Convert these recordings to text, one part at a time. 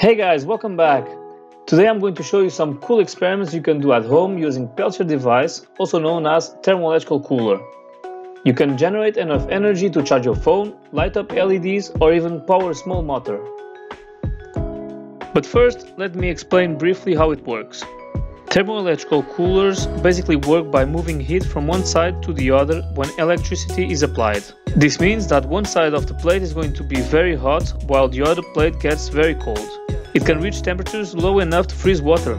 Hey guys, welcome back. Today I'm going to show you some cool experiments you can do at home using Peltier device, also known as thermoelectrical cooler. You can generate enough energy to charge your phone, light up LEDs or even power a small motor. But first, let me explain briefly how it works. Thermoelectrical coolers basically work by moving heat from one side to the other when electricity is applied. This means that one side of the plate is going to be very hot while the other plate gets very cold. It can reach temperatures low enough to freeze water.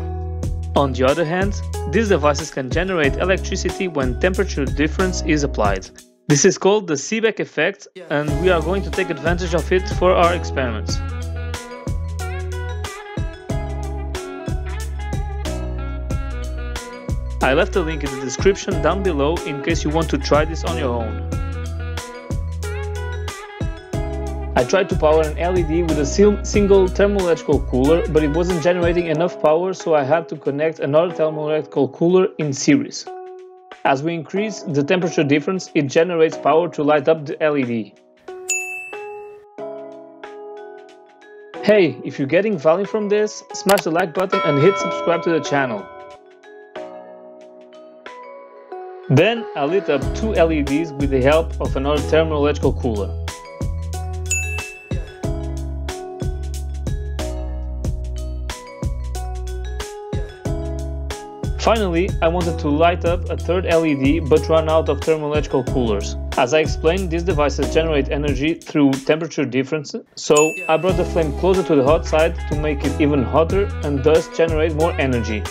On the other hand, these devices can generate electricity when temperature difference is applied. This is called the Seebeck effect, and we are going to take advantage of it for our experiments. I left a link in the description down below in case you want to try this on your own. I tried to power an LED with a single thermoelectrical cooler, but it wasn't generating enough power, so I had to connect another thermoelectrical cooler in series. As we increase the temperature difference, it generates power to light up the LED. Hey, if you're getting value from this, smash the like button and hit subscribe to the channel. Then I lit up two LEDs with the help of another thermoelectrical cooler. Finally, I wanted to light up a third LED but ran out of thermoelectrical coolers. As I explained, these devices generate energy through temperature difference, so I brought the flame closer to the hot side to make it even hotter and thus generate more energy.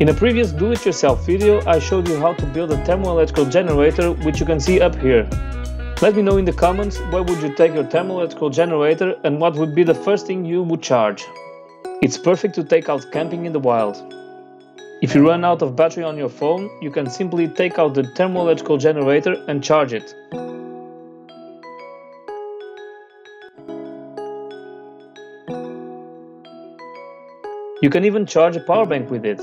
In a previous do-it-yourself video, I showed you how to build a thermoelectrical generator, which you can see up here. Let me know in the comments where would you take your thermoelectrical generator and what would be the first thing you would charge. It's perfect to take out camping in the wild. If you run out of battery on your phone, you can simply take out the thermoelectrical generator and charge it. You can even charge a power bank with it.